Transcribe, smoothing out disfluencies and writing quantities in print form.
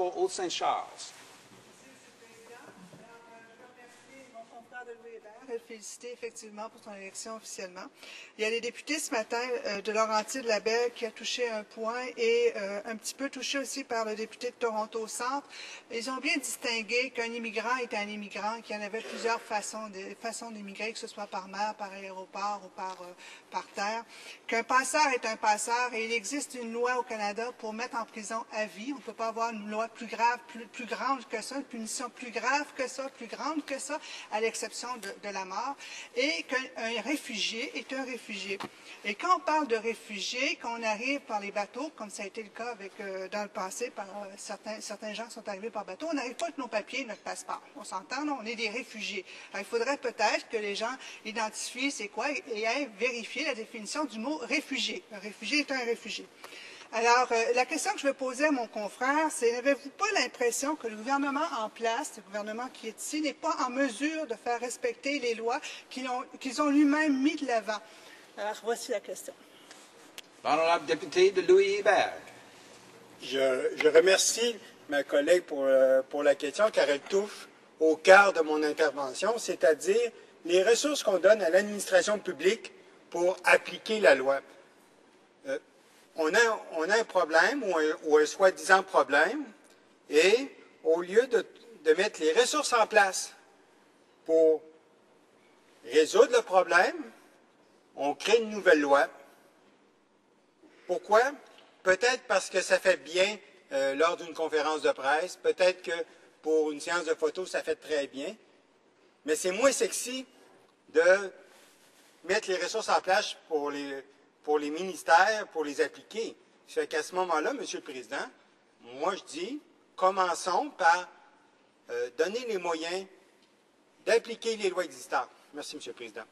Haut-Saint-Charles. Je vais le féliciter effectivement pour son élection officiellement. Il y a les députés ce matin de Laurentide-Labelle qui a touché un point et un petit peu touché aussi par le député de Toronto Centre. Ils ont bien distingué qu'un immigrant est un immigrant, qu'il y en avait plusieurs façons d'immigrer, que ce soit par mer, par aéroport ou par terre, qu'un passeur est un passeur et il existe une loi au Canada pour mettre en prison à vie. On ne peut pas avoir une loi plus grave, plus grande que ça, une punition plus grave que ça, plus grande que ça, à l'exception de la mort, et qu'un réfugié est un réfugié. Et quand on parle de réfugiés, quand on arrive par les bateaux, comme ça a été le cas avec, dans le passé, par certains gens sont arrivés par bateau, on n'arrive pas avec nos papiers, notre passeport. On s'entend, on est des réfugiés. Alors, il faudrait peut-être que les gens identifient c'est quoi et aillent vérifier la définition du mot réfugié. Un réfugié est un réfugié. Alors, la question que je vais poser à mon confrère, c'est, n'avez-vous pas l'impression que le gouvernement en place, le gouvernement qui est ici, n'est pas en mesure de faire respecter les lois qu'ils ont lui-même mis de l'avant? Alors, voici la question. L'honorable député de Louis-Hébert. Je remercie ma collègue pour la question, car elle touche au cœur de mon intervention, c'est-à-dire les ressources qu'on donne à l'administration publique pour appliquer la loi. On a un problème ou un soi-disant problème et au lieu de mettre les ressources en place pour résoudre le problème, on crée une nouvelle loi. Pourquoi? Peut-être parce que ça fait bien lors d'une conférence de presse, peut-être que pour une séance de photo, ça fait très bien, mais c'est moins sexy de mettre les ressources en place pour les ministères, pour les appliquer. Ça fait qu'à ce moment-là, M. le Président, moi je dis, commençons par donner les moyens d'appliquer les lois existantes. Merci, M. le Président.